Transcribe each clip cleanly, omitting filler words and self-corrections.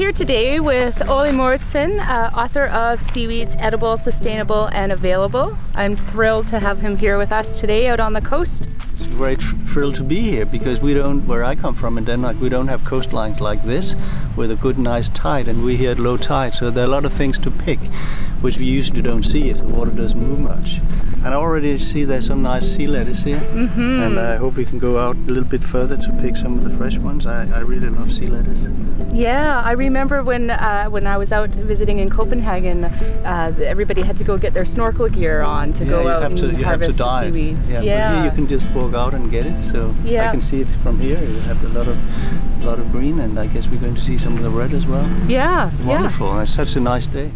here today with Ole Mouritsen, author of Seaweeds Edible, Sustainable and Available. I'm thrilled to have him here with us today out on the coast. It's a great thrill to be here because we don't, where I come from in Denmark, we don't have coastlines like this with a good nice tide, and we're here at low tide, so there are a lot of things to pick which we usually don't see if the water doesn't move much. And I already see there's some nice sea lettuce here, and I hope we can go out a little bit further to pick some of the fresh ones. I really love sea lettuce. Yeah, I remember when I was out visiting in Copenhagen, everybody had to go get their snorkel gear on to go out and harvest the seaweeds. Yeah, yeah. But here you can just walk out and get it, so I can see it from here. You have a lot of green, and I guess we're going to see some of the red as well. Yeah, wonderful. Yeah. And it's such a nice day.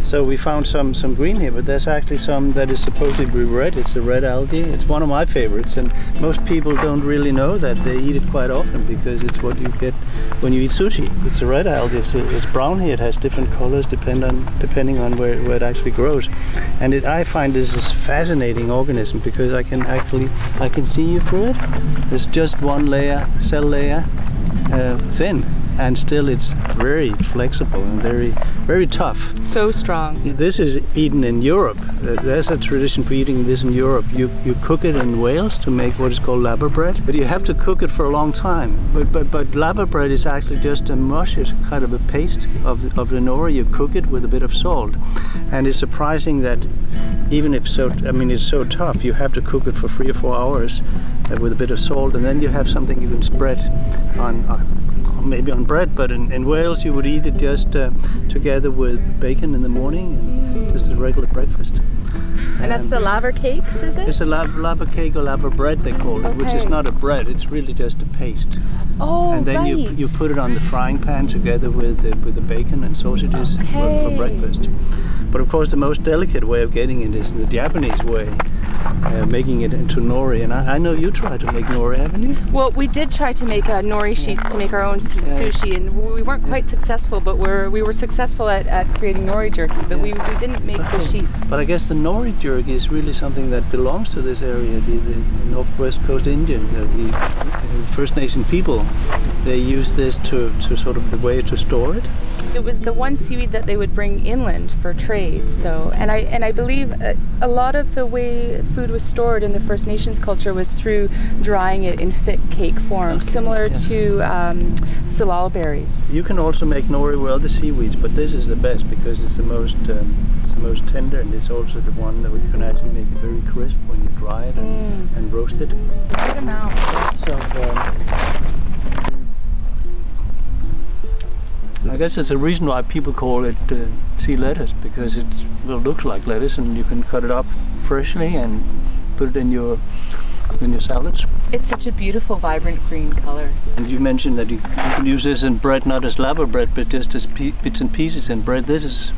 So we found some green here, but there's actually some that is supposedly red. It's a red algae. It's one of my favorites, and most people don't really know that they eat it quite often because it's what you get when you eat sushi. It's a red algae. It's brown here. It has different colors depending on where it actually grows, and I find this is fascinating organism because I can see you through it. It's just one layer, cell layer, thin. And still it's very flexible and very, very tough. So strong. This is eaten in Europe. There's a tradition for eating this in Europe. You cook it in Wales to make what is called labba bread, but you have to cook it for a long time. But labba bread is actually just a mush, it's kind of a paste of Lenora. You cook it with a bit of salt, and it's surprising that even if it's so tough, you have to cook it for 3 or 4 hours with a bit of salt, and then you have something you can spread on. Maybe on bread, but in Wales you would eat it just together with bacon in the morning, and just a regular breakfast. And that's the labba cakes, is it? It's a labba cake or labba bread they call it, which is not a bread, it's really just a paste. Oh, and then you put it on the frying pan together with the bacon and sausages for breakfast. But of course the most delicate way of getting it is the Japanese way. Making it into nori, and I know you tried to make nori, haven't you? Well, we did try to make nori sheets to make our own sushi, and we weren't quite successful, but we were successful at creating nori jerky, but we didn't make the sheets. But I guess the nori jerky is really something that belongs to this area, the northwest coast Indian, the First Nation people. They use this to sort of the way to store it. It was the one seaweed that they would bring inland for trade. So, and I believe a lot of the way food was stored in the First Nations culture was through drying it in thick cake form, similar to salal berries. You can also make nori with other seaweeds, but this is the best because it's the most tender, and it's also the one that you can actually make it very crisp when you dry it and roast it. The right amount. So, I guess it's a reason why people call it sea lettuce, because it looks like lettuce, and you can cut it up freshly and put it in your salads. It's such a beautiful, vibrant green color. And you mentioned that you can use this in bread, not as labba bread, but just as bits and pieces in bread.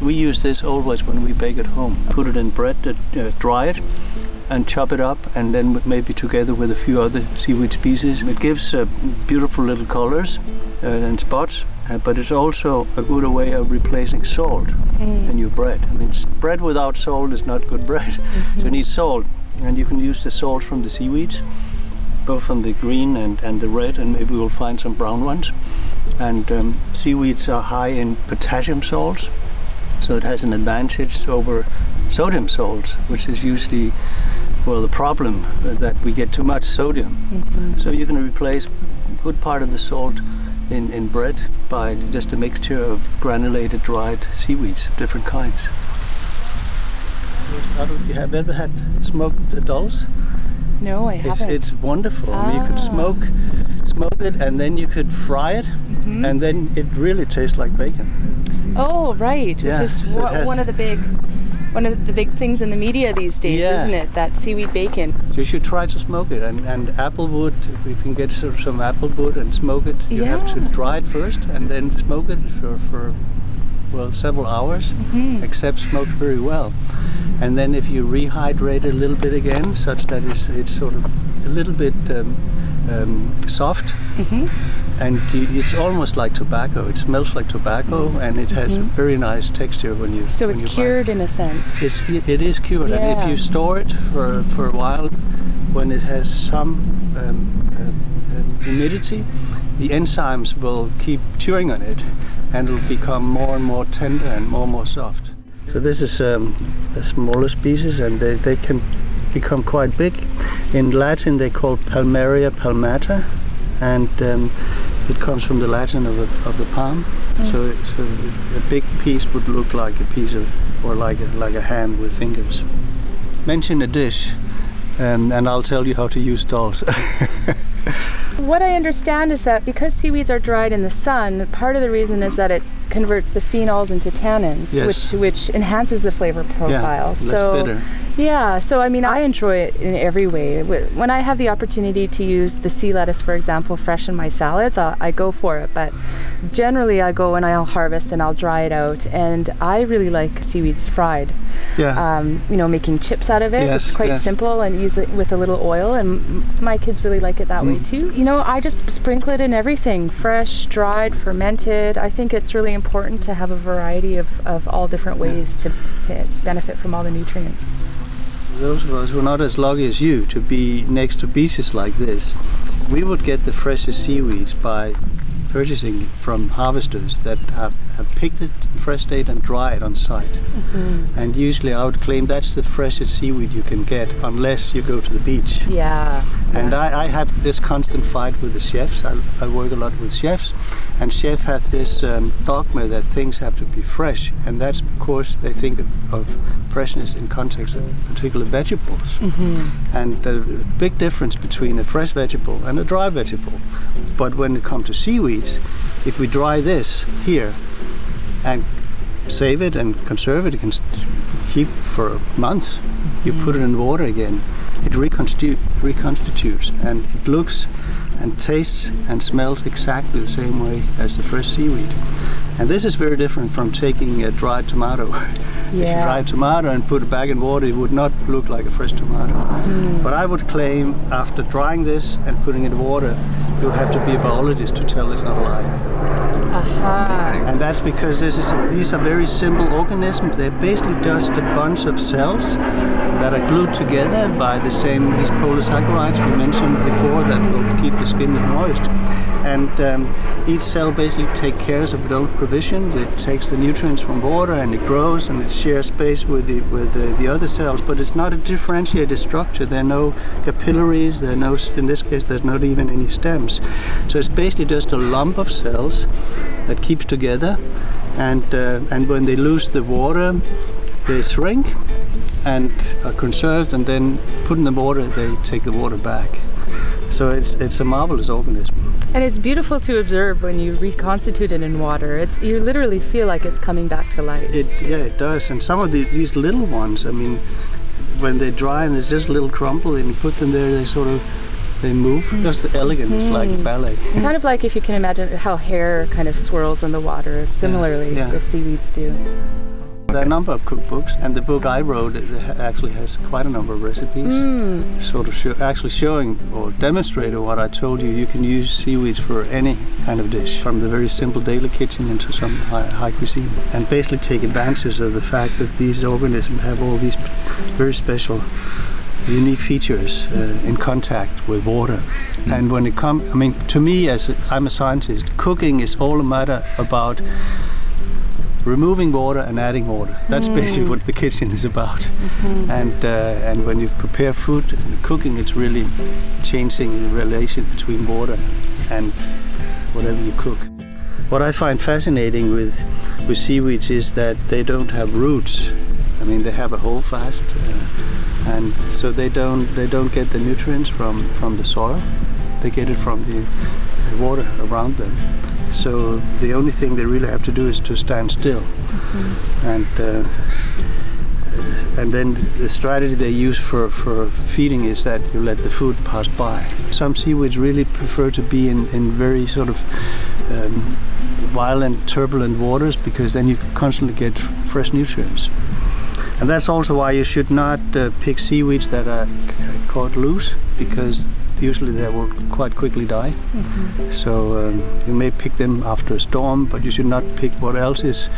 We use this always when we bake at home. Put it in bread, dry it, and chop it up, and then maybe together with a few other seaweed species. It gives beautiful little colors and spots, but it's also a good way of replacing salt in your bread. I mean, bread without salt is not good bread, so you need salt, and you can use the salt from the seaweeds, both from the green and the red, and maybe we'll find some brown ones. And seaweeds are high in potassium salts, so it has an advantage over sodium salts, which is usually the problem that we get too much sodium. So you can replace a good part of the salt in bread by just a mixture of granulated dried seaweeds of different kinds. I don't know if you have ever had smoked adults. No, I haven't. It's wonderful. I mean, you could smoke it, and then you could fry it, and then it really tastes like bacon. Oh, right, which is one of the big things in the media these days, isn't it? That seaweed bacon. You should try to smoke it, and applewood. If you can get sort of some applewood and smoke it, you have to dry it first and then smoke it for several hours, except smoked very well. And then if you rehydrate it a little bit again, such that it's sort of a little bit soft, and it's almost like tobacco. It smells like tobacco, and it has a very nice texture when you. So it's cured in a sense. It is cured, and if you store it for a while, when it has some humidity, the enzymes will keep chewing on it and it will become more and more tender and more and more soft. So this is a smaller species, and they can become quite big. In Latin they call Palmeria palmata, and it comes from the Latin of the palm. Mm. So a big piece would look like a piece of, or like a hand with fingers. Mention a dish, and I'll tell you how to use dolls. What I understand is that because seaweeds are dried in the sun, part of the reason is that it converts the phenols into tannins, yes, which enhances the flavor profile. Yeah, less bitter. Yeah, so I mean, I enjoy it in every way. When I have the opportunity to use the sea lettuce, for example, fresh in my salads, I go for it. But generally, I go and I'll harvest and I'll dry it out. And I really like seaweeds fried. Yeah. You know, making chips out of it. Yes, it's quite simple, and use it with a little oil. And my kids really like it that way too. You know, I just sprinkle it in everything: fresh, dried, fermented. I think it's really important to have a variety of all different ways to benefit from all the nutrients. Those of us who are not as lucky as you to be next to beaches like this, we would get the freshest seaweeds by purchasing from harvesters that have picked it, fresh it, and dried on site. Mm-hmm. And usually I would claim that's the freshest seaweed you can get, unless you go to the beach. Yeah. And I have this constant fight with the chefs. I work a lot with chefs, and chef has this dogma that things have to be fresh, and that's because they think of freshness in context of particular vegetables. Mm-hmm. And the big difference between a fresh vegetable and a dry vegetable. But when it comes to seaweeds, if we dry this here and save it and conserve it, it can keep for months. Mm-hmm. You put it in water again, it reconstitutes, and it looks and tastes and smells exactly the same way as the fresh seaweed. And this is very different from taking a dried tomato. Yeah. If you dry a tomato and put it back in water, it would not look like a fresh tomato. Mm. But I would claim, after drying this and putting it in water, you would have to be a biologist to tell it's not alive. Aha. And that's because these are very simple organisms. They're basically just a bunch of cells that are glued together by these polysaccharides we mentioned before that will keep the skin moist. And each cell basically takes care of its own provision. It takes the nutrients from water, and it grows, and it shares space with the other cells. But it's not a differentiated structure. There are no capillaries. There are no, in this case, there's not even any stems. So it's basically just a lump of cells that keeps together, and when they lose the water, they shrink and are conserved, and then put in the water, they take the water back. So it's a marvelous organism. And it's beautiful to observe when you reconstitute it in water. You literally feel like it's coming back to life. It does. And some of these little ones, I mean, when they dry and there's just a little crumple, and you put them there, they sort of move. Just the elegance, it's like ballet. Kind of like, if you can imagine how hair kind of swirls in the water, similarly the seaweeds do. There are a number of cookbooks, and the book I wrote actually has quite a number of recipes, sort of actually showing or demonstrating what I told you. You can use seaweeds for any kind of dish, from the very simple daily kitchen into some high cuisine, and basically take advantage of the fact that these organisms have all these very special unique features in contact with water. And when it comes, I mean, to me, I'm a scientist, cooking is all a matter about removing water and adding water. That's basically what the kitchen is about. Mm-hmm. And when you prepare food and cooking, it's really changing the relation between water and whatever you cook. What I find fascinating with seaweeds is that they don't have roots. I mean, they have a holdfast, and so they don't get the nutrients from the soil. They get it from the water around them. So the only thing they really have to do is to stand still. Mm-hmm. And then the strategy they use for feeding is that you let the food pass by. Some seaweeds really prefer to be in very sort of violent, turbulent waters, because then you constantly get fresh nutrients. And that's also why you should not pick seaweeds that are caught loose, because usually they will quite quickly die. Mm-hmm. So you may pick them after a storm, but you should not pick what else is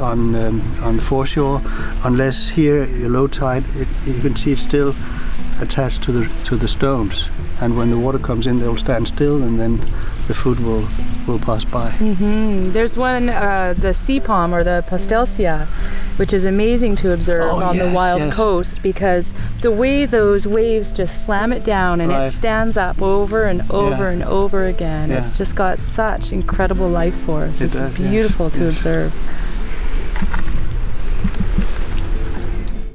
on the foreshore, unless here, your low tide, you can see it's still attached to the stones. And when the water comes in, they will stand still, and then the food will pass by. Mm-hmm. There's one, the sea palm or the Postelsia, which is amazing to observe on the wild coast because the way those waves just slam it down and it stands up over and over and over again. Yeah. It's just got such incredible life force. It's beautiful to observe.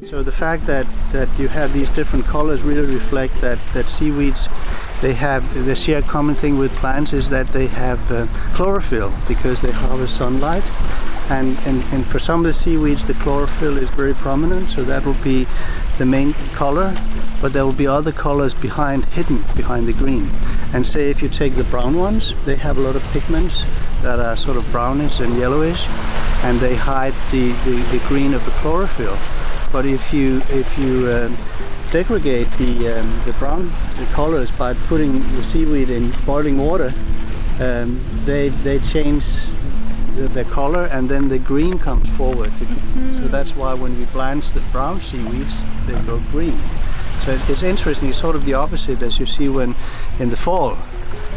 So the fact that you have these different colors really reflect that seaweeds, they have, the shared common thing with plants is that they have chlorophyll because they harvest sunlight. And for some of the seaweeds, the chlorophyll is very prominent, so that will be the main color, but there will be other colors hidden behind the green. And say if you take the brown ones, they have a lot of pigments that are sort of brownish and yellowish, and they hide the green of the chlorophyll. But if you segregate the brown colors by putting the seaweed in boiling water, they change the color, and then the green comes forward. Mm-hmm. So that's why when we blanch the brown seaweeds, they go green. So it's interesting. It's sort of the opposite as you see when in the fall,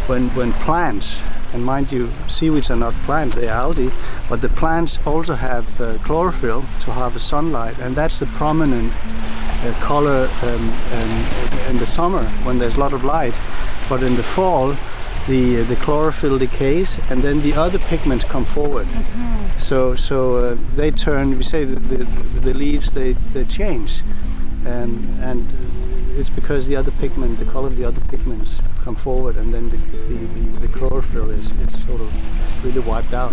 when plants. And mind you, seaweeds are not plants, they are algae, but the plants also have chlorophyll to harvest sunlight, and that's the prominent color in the summer when there's a lot of light. But in the fall, the chlorophyll decays, and then the other pigments come forward. Mm-hmm. So they turn, we say the leaves, they change, and it's because the other pigment, the color of the other pigments come forward, and then the chlorophyll is sort of really wiped out.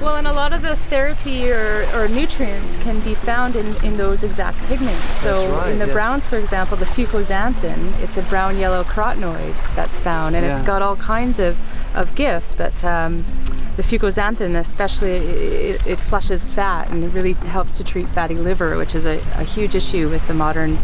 Well, and a lot of the therapy or nutrients can be found in those exact pigments. So right, in the browns, for example, the fucoxanthin, it's a brown-yellow carotenoid that's found, and it's got all kinds of gifts, but the fucoxanthin especially, it flushes fat, and it really helps to treat fatty liver, which is a huge issue with the modern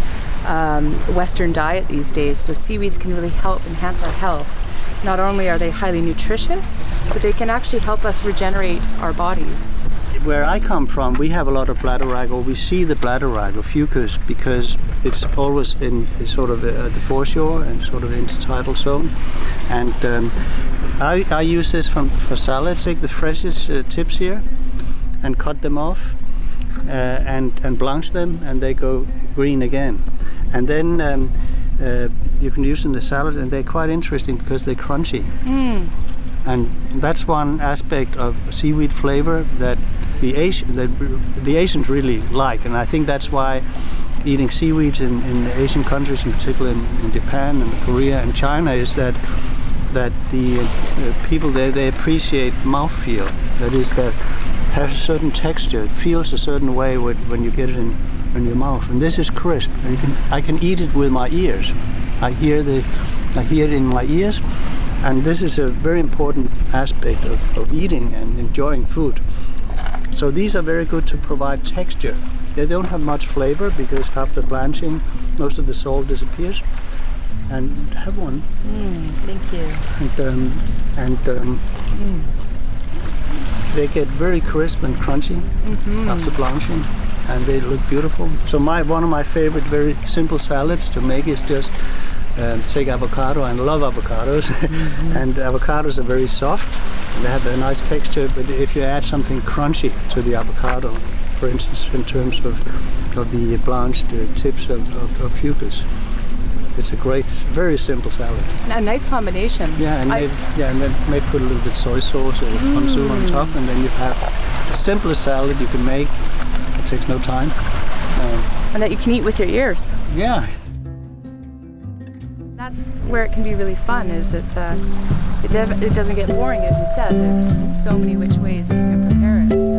Western diet these days. So seaweeds can really help enhance our health. Not only are they highly nutritious, but they can actually help us regenerate our bodies. Where I come from, we have a lot of bladderwrack, we see the bladderwrack or fucus because it's always in sort of the foreshore and sort of intertidal zone. And I use this for salads. Take the freshest tips here and cut them off and blanch them, and they go green again. And then you can use them in the salad, and they're quite interesting because they're crunchy. Mm. And that's one aspect of seaweed flavor that the Asians really like, and I think that's why eating seaweeds in Asian countries, in particular in Japan and Korea and China, is that the people there, they appreciate mouthfeel. That is, that has a certain texture. It feels a certain way when you get it in your mouth. And this is crisp. And I can eat it with my ears. I hear it in my ears. And this is a very important aspect of eating and enjoying food. So these are very good to provide texture. They don't have much flavor because after blanching, most of the salt disappears. And have one. Mm, thank you. They get very crisp and crunchy after blanching, and they look beautiful. So one of my favorite very simple salads to make is just take avocado. I love avocados, and avocados are very soft. They have a nice texture, but if you add something crunchy to the avocado, for instance, in terms of the blanched tips of fucus, it's a great, very simple salad. A nice combination. Yeah, and then may put a little bit of soy sauce or ponzu on top, and then you have the simplest salad you can make. It takes no time. And that you can eat with your ears. Yeah. That's where it can be really fun, is it doesn't get boring, as you said. There's so many which ways that you can prepare it.